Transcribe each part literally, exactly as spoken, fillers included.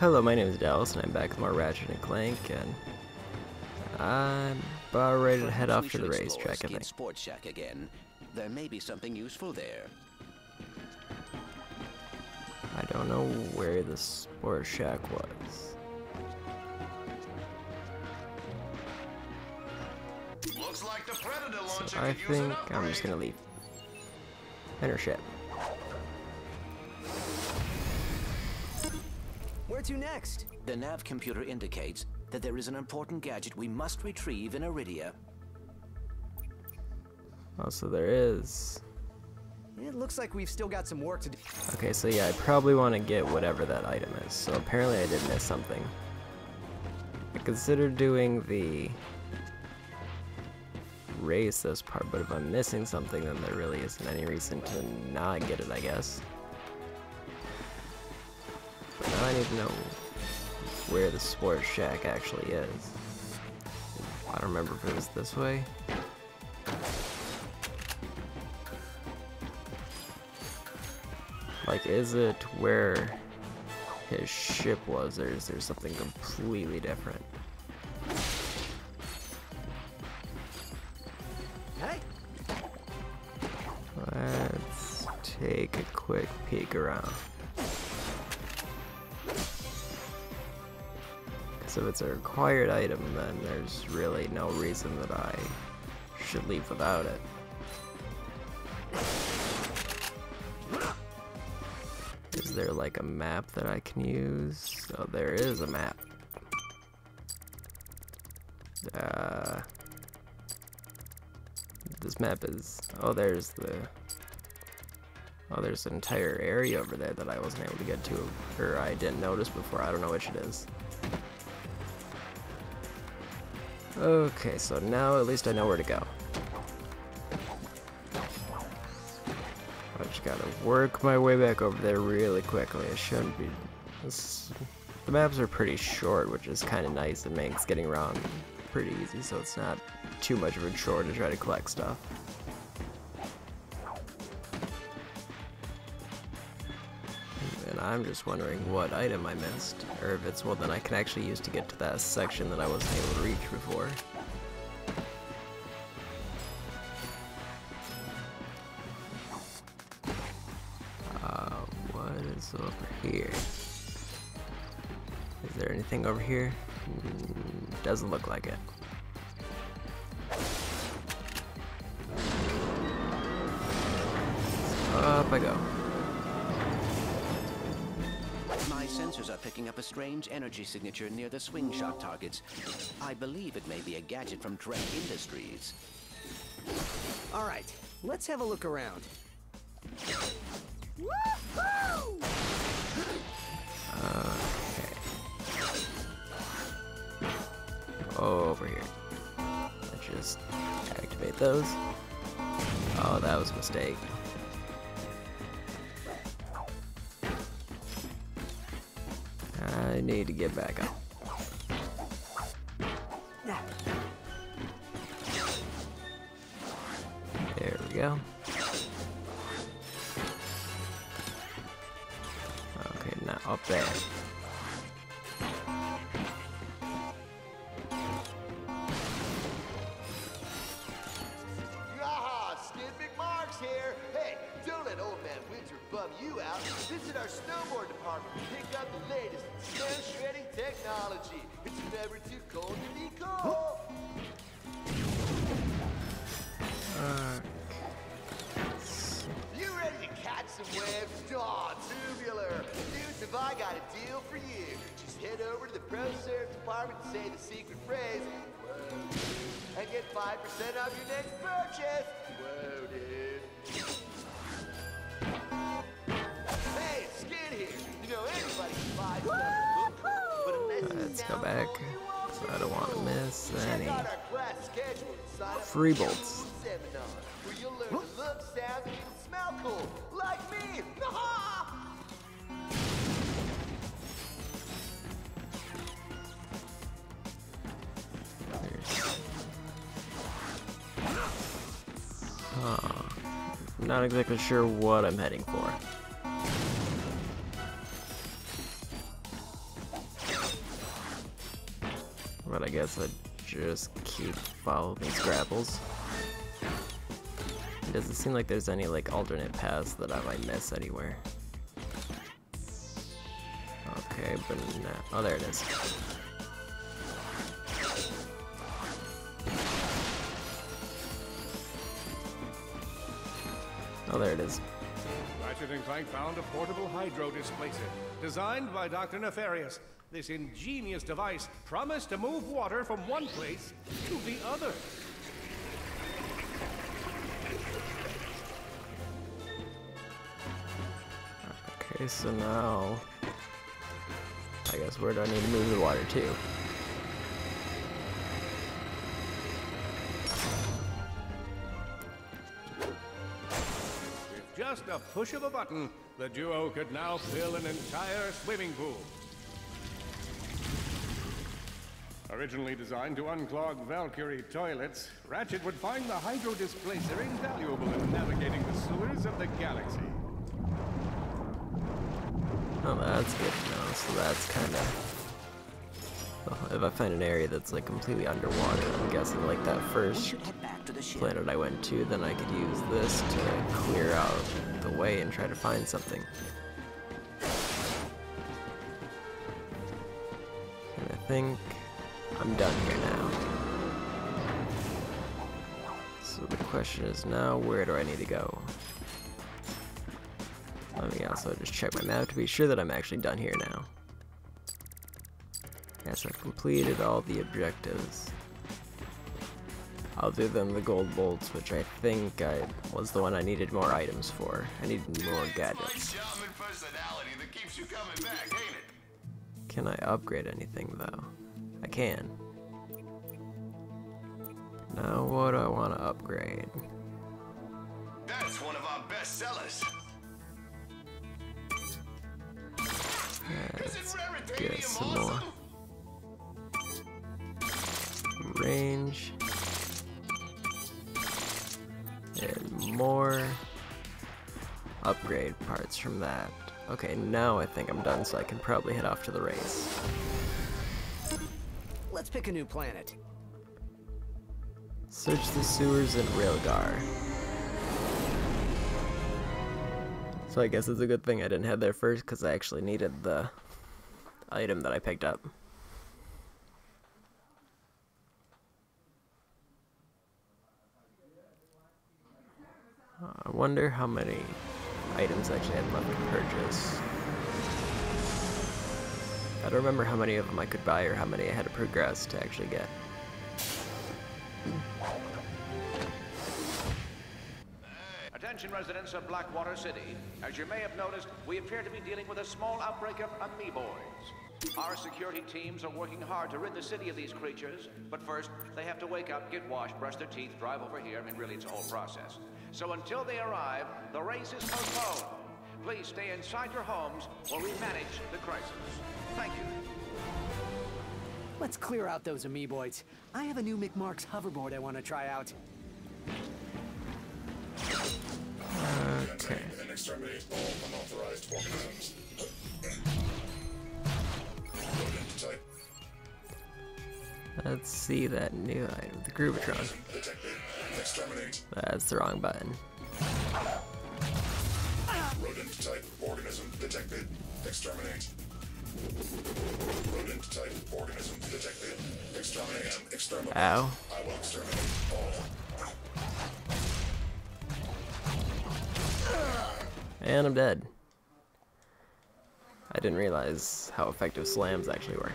Hello, my name is Dallas, and I'm back with more Ratchet and Clank, and I'm about ready to head off to the racetrack, I think. Sports shack again. There may be something useful there. I don't know where the sports shack was. Looks like the Predator launcher could use an upgrade. I think I'm just gonna leave. Enter ship. Where to next? The nav computer indicates that there is an important gadget we must retrieve in Aridia. Oh, so there is. It looks like we've still got some work to do. Okay, so yeah, I probably want to get whatever that item is. So apparently I did miss something. I considered doing the race this part, but if I'm missing something, then there really isn't any reason to not get it, I guess. I need to know where the sports shack actually is. I don't remember if it was this way. Like, is it where his ship was, or is there something completely different? Let's take a quick peek around. So if it's a required item, then there's really no reason that I should leave without it. Is there like a map that I can use? Oh, there is a map. Uh, this map is... Oh, there's the... Oh, there's an entire area over there that I wasn't able to get to, or I didn't notice before. I don't know which it is. Okay, so now at least I know where to go. I just gotta work my way back over there really quickly. It shouldn't be... This, the maps are pretty short, which is kind of nice. It makes getting around pretty easy, so it's not too much of a chore to try to collect stuff. And I'm just wondering what item I missed, or if it's one that I can actually use to get to that section that I wasn't able to reach before. Uh, what is over here? Is there anything over here? Mm, doesn't look like it. So up I go. Sensors are picking up a strange energy signature near the swing shot targets. I believe it may be a gadget from Drek Industries. All right, let's have a look around. Woohoo! Okay. Over here. Let's just activate those. Oh, that was a mistake. I need to get back up. There we go. Okay, now up there. Yaha, Skid McMark's here. Hey, don't let old man Winter bum you out. Visit our snowboard department to pick up the latest. Shredding technology. It's never too cold to be cold. Uh, you ready to catch some waves? Daw, tubular. Dudes, have I got a deal for you? Just head over to the Pro Serve department and say the secret phrase. Whoa, and get five percent off your next purchase. Whoa, dude. Hey, it's Skid here. You know, everybody can buy stuff. Let's go back, so I don't want to miss any free bolts. Oh, not exactly sure what I'm heading for. But I guess I just keep following Scrabble's. It doesn't seem like there's any like alternate paths that I might miss anywhere. Okay, but no. Oh, there it is. Oh, there it is. Ratchet and Clank found a portable hydro displacer designed by Doctor Nefarious. This ingenious device promised to move water from one place to the other. Okay, so now... I guess where do I need to move the water to? With just a push of a button, the duo could now fill an entire swimming pool. Originally designed to unclog Valkyrie toilets, Ratchet would find the hydro displacer invaluable in navigating the sewers of the galaxy. Oh, that's good to know. So that's kind of... Well, if I find an area that's like completely underwater, I'm guessing like that first planet I went to, then I could use this to clear out the way and try to find something. And I think I'm done here now. So the question is now, where do I need to go? Let me also just check my map to be sure that I'm actually done here now. Yes, I've completed all the objectives. Other than the gold bolts, which I think I was the one I needed more items for. I needed more gadgets. Can I upgrade anything though? I can. Now what do I want to upgrade? That's one of our best sellers. Let's get some more. Range. And more upgrade parts from that. Okay, now I think I'm done, so I can probably head off to the race. Let's pick a new planet. Search the sewers in Rilgar. So I guess it's a good thing I didn't head there first, because I actually needed the item that I picked up. Uh, I wonder how many items I actually had left to purchase. I don't remember how many of them I could buy or how many I had to progress to actually get. Attention residents of Blackwater City, as you may have noticed, we appear to be dealing with a small outbreak of amoeboids. Our security teams are working hard to rid the city of these creatures, but first, they have to wake up, get washed, brush their teeth, drive over here, and really it's a whole process. So until they arrive, the race is postponed. Please stay inside your homes while we manage the crisis. Thank you. Let's clear out those amoeboids. I have a new McMark's hoverboard I want to try out. Okay. Let's see that new item, the Groovatron. That's the wrong button. Rodent type organism detected. Exterminate. Rodent type organism detected. Exterminate. Exterminate. Ow. I will exterminate all. And I'm dead. I didn't realize how effective slams actually were.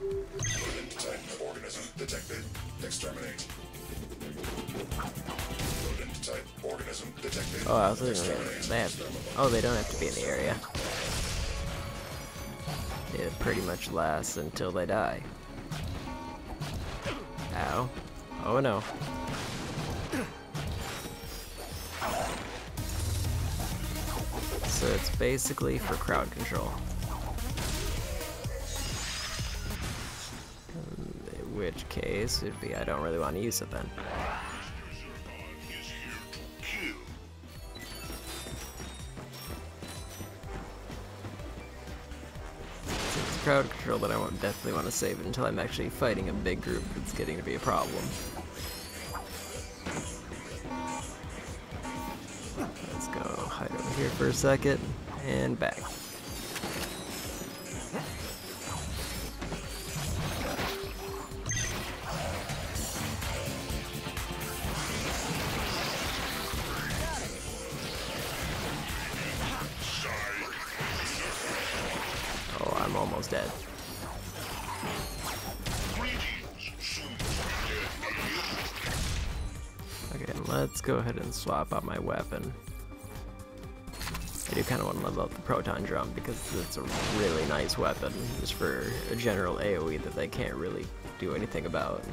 Rodent type organism detected. Exterminate. Rodent type organism detected. Oh, I was looking at that. Oh, they don't have to be in the area. It pretty much lasts until they die. Ow. Oh no. So it's basically for crowd control, in which case it'd be I don't really want to use it then. It's crowd control that I won't definitely want to save it until I'm actually fighting a big group that's getting to be a problem. Let's go hide over here for a second, and back. Dead. Okay, let's go ahead and swap out my weapon. I do kind of want to level up the Proton Drum because it's a really nice weapon just for a general AoE that they can't really do anything about.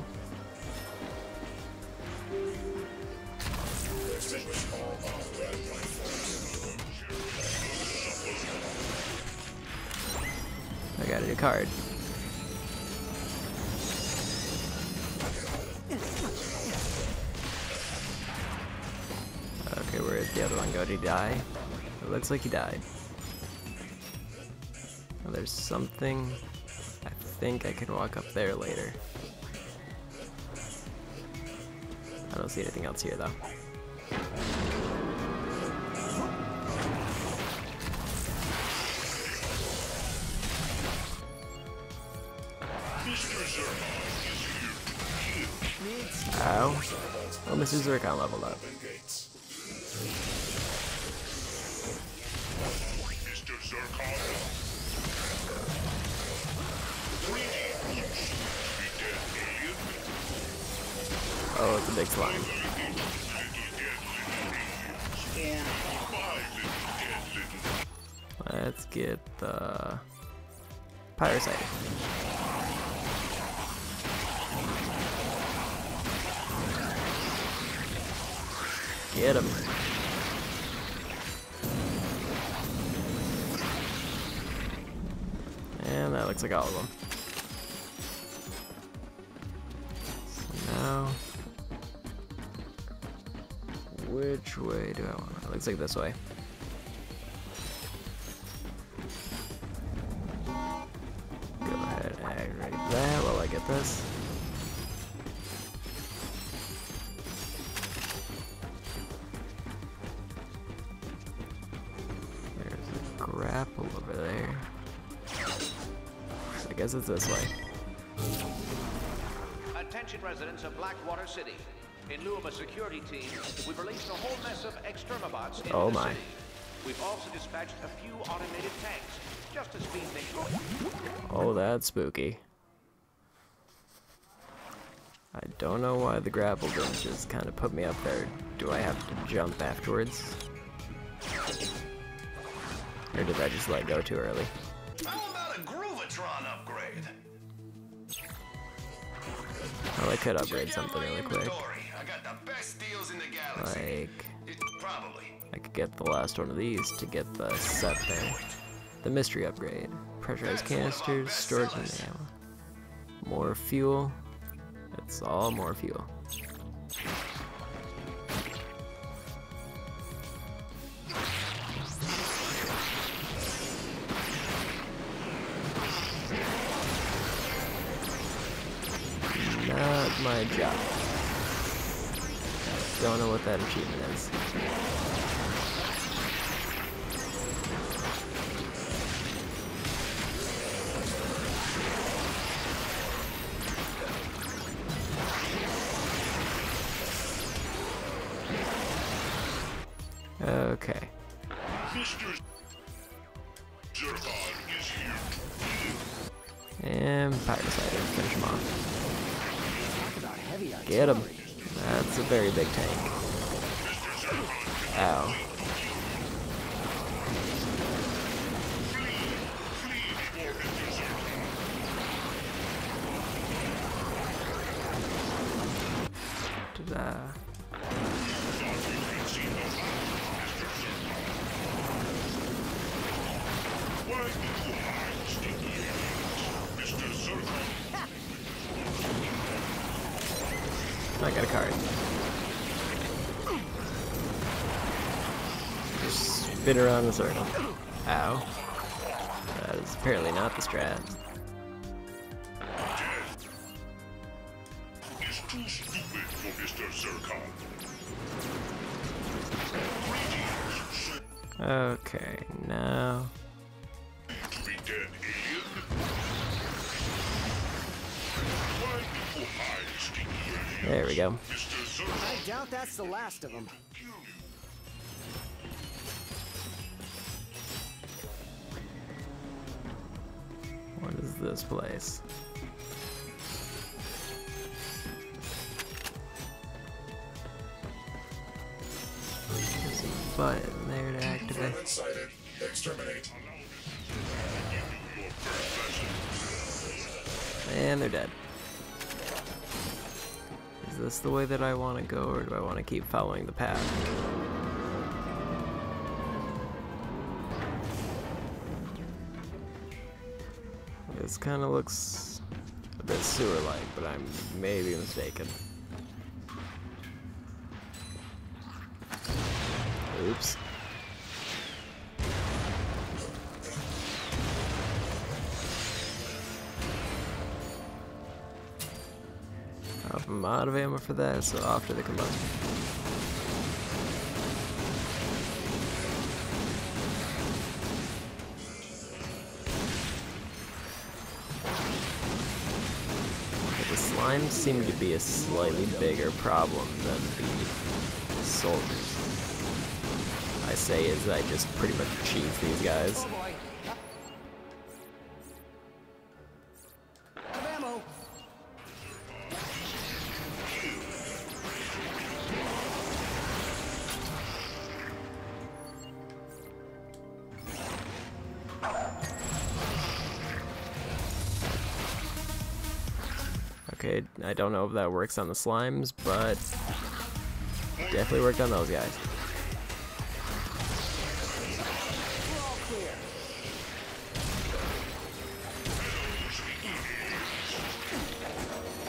I got a new card. Okay, where did the other one go? Did he die? It looks like he died. Oh, there's something. I think I can walk up there later. I don't see anything else here though. Ow. Oh, Mister Zurkon leveled up. Oh, it's a big slime. Let's get the Pyrocyte. Get him. And that looks like all of them. So now, which way do I want to? It looks like this way. Go ahead and aggregate that while I get this. Grapple over there. I guess it's this way. Attention residents of Blackwater City. In lieu of a security team, we've released a whole mess of exterma bots into oh the my. city. We've also dispatched a few automated tanks, just to speed things up. Oh, that's spooky. I don't know why the grapple didn't just kind of put me up there. Do I have to jump afterwards? Or did I just let go too early? How about a Groovatron upgrade? Oh, I could upgrade something really quick. I got the best deals in the galaxy. Like, probably. I could get the last one of these to get the set there. The mystery upgrade. Pressurized canisters, storage and ammo. More fuel. It's all more fuel. Not my job. Don't know what that achievement is. Okay. And Pyrocyte, finish him off. Get him. That's a very big tank. Ow. Ta-da. I got a card. Just spin around in a circle. Ow. Uh, it's apparently not the strat. Is too stupid for Mister Zurkon. Okay, now. To be dead alien? There we go. I doubt that's the last of them. What is this place? There's a button there to activate. Exterminate. And they're dead. Is this the way that I want to go, or do I want to keep following the path? This kind of looks a bit sewer-like, but I'm maybe mistaken. Oops. I'm out of ammo for that, so off to the combustion. The slimes seem to be a slightly bigger problem than the soldiers. I say is I just pretty much cheese these guys. Okay, I don't know if that works on the slimes, but definitely worked on those guys.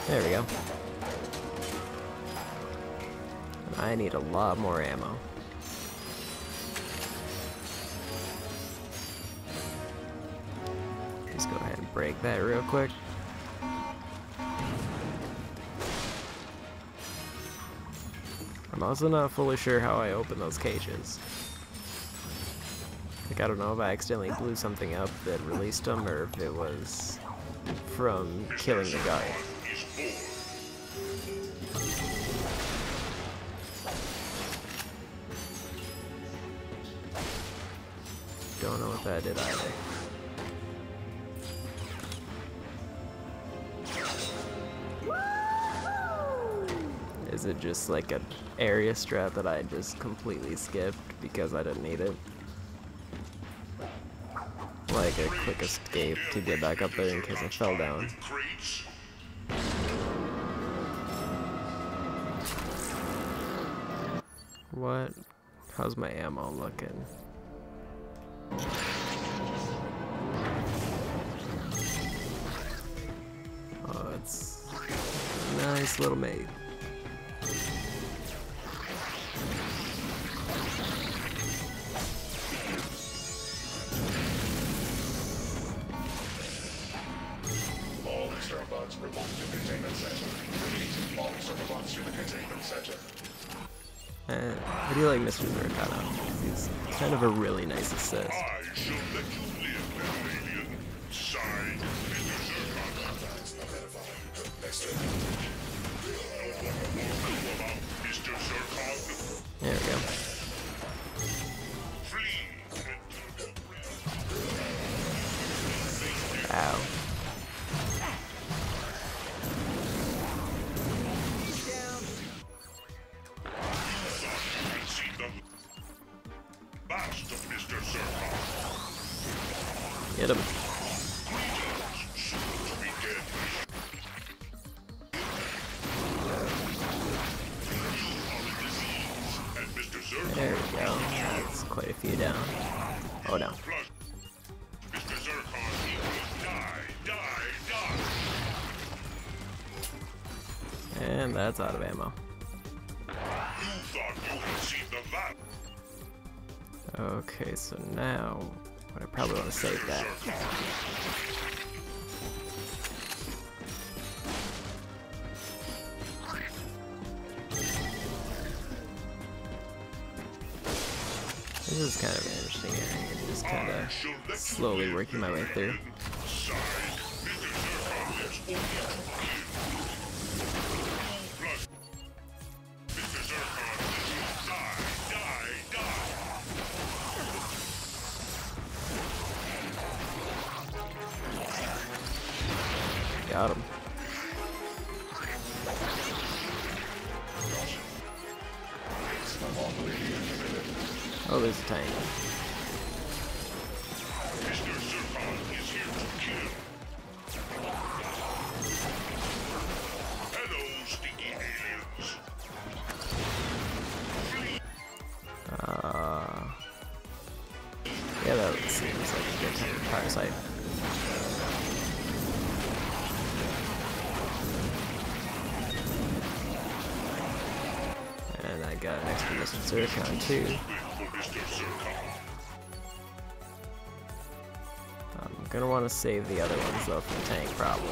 There we go. I need a lot more ammo. Just go ahead and break that real quick. I'm also not fully sure how I open those cages. Like, I don't know if I accidentally blew something up that released them, or if it was from killing the guy. Don't know what that did either. Is it just like an area strat that I just completely skipped because I didn't need it? Like a quick escape to get back up there in case I fell down. What? How's my ammo looking? Oh, it's a nice little mate. I do like Mister Murakana. He's kind of a really nice assist. There we go. Ow. Hit him. There we go. That's quite a few down. Oh no. And that's out of ammo. Okay, so now but I probably want to save that. This is kind of an interesting area. I'm just kind of slowly working my way through. Got him. Oh, there's a tiny one. Mister Zurkon is here to kill. Hello, stinky aliens. Uh, yeah, that seems like a good time for Pyrocyte. Got an extra Mister Zurkon too. I'm gonna want to save the other ones though from the tank probably.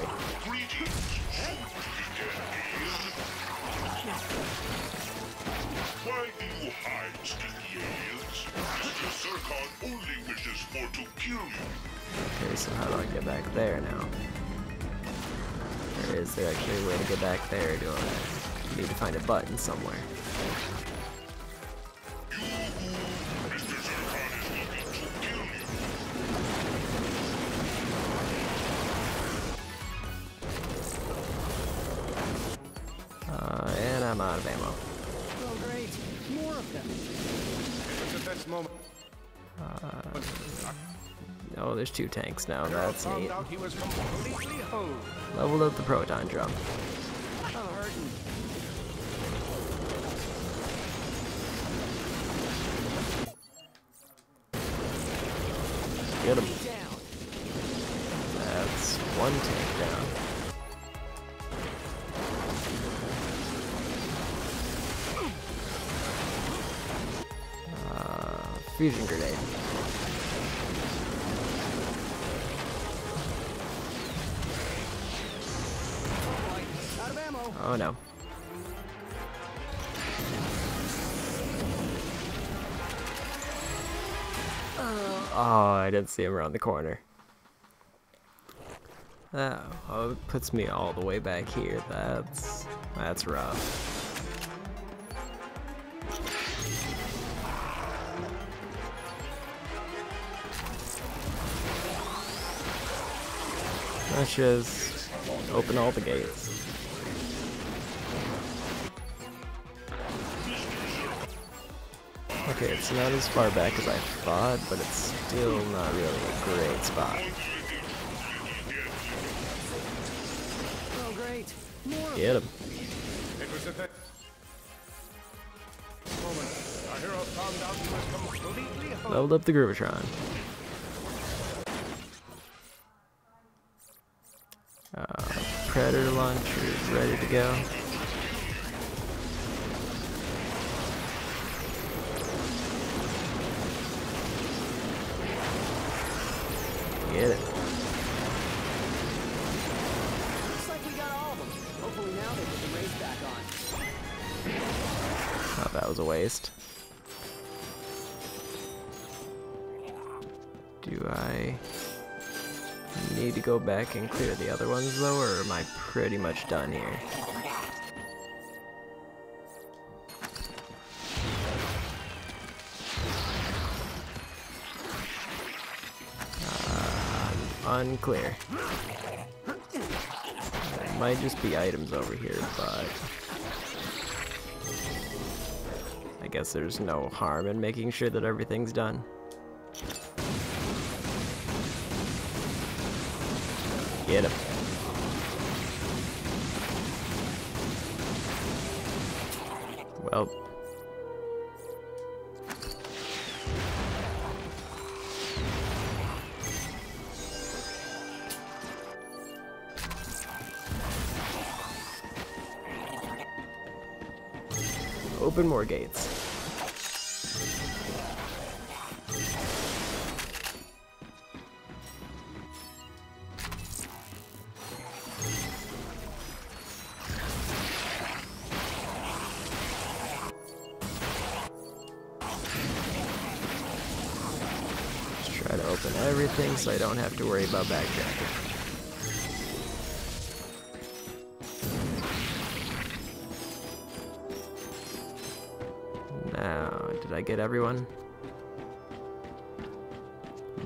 Why do you hide, stinky aliens? Mister Zurkon only wishes for to kill you. Okay, so how do I get back there now? There is there actually a way to get back there? Do I need to find a button somewhere? Uh, and I'm out of ammo. Oh, great. More of them. It's the best moment. Uh, oh, there's two tanks now. That's neat. Leveled up the proton drum. Get him. That's one tank down. Uh, fusion grenade. Oh no. Oh, I didn't see him around the corner. Oh, oh, it puts me all the way back here. That's that's rough. Let's just open all the gates. Okay, it's not as far back as I thought, but it's still not really a great spot. Oh, great. Get him. It was a moment. Our hero found out he was completely home. Leveled up the Groovatron. Uh, Predator launcher is ready to go. Get it. Looks like we got all of them. Hopefully now they put the race back on. Oh, that was a waste. Do I need to go back and clear the other ones though, or am I pretty much done here? Unclear. There might just be items over here, but I guess there's no harm in making sure that everything's done. Get him. Well. Open more gates. up and everything so I don't have to worry about backtracking. Now, did I get everyone?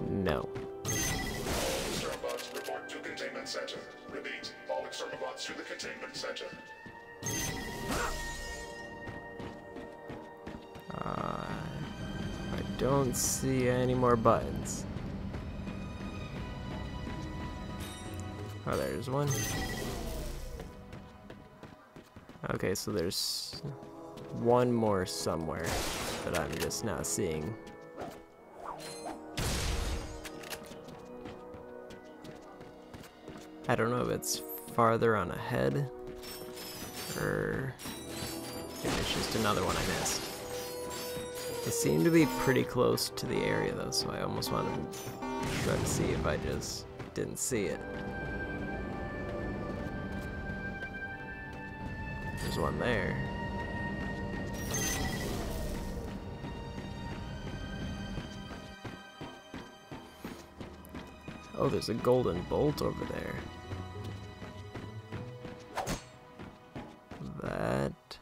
No. External bots report to containment center. Repeat, all external bots to the containment center. Uh, I don't see any more buttons. Oh, there's one. Okay, so there's one more somewhere that I'm just not seeing. I don't know if it's farther on ahead or if it's just another one I missed. It seemed to be pretty close to the area though, so I almost wanted to try to see if I just didn't see it. There's one there. Oh, there's a golden bolt over there. That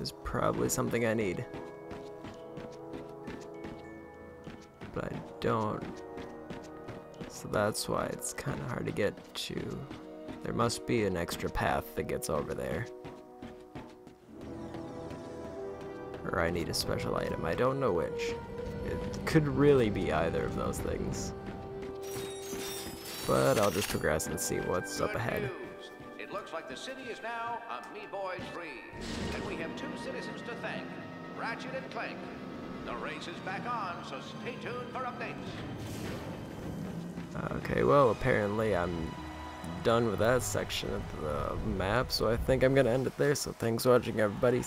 is probably something I need. But I don't. So that's why it's kind of hard to get to. There must be an extra path that gets over there. Or I need a special item. I don't know which. It could really be either of those things. But I'll just progress and see what's up ahead. It looks like the city is now a Me Boys free, and we have two citizens to thank, Ratchet and Clank. The race is back on, so stay tuned for updates. Okay, well, apparently I'm done with that section of the map, so I think I'm going to end it there. So thanks for watching, everybody.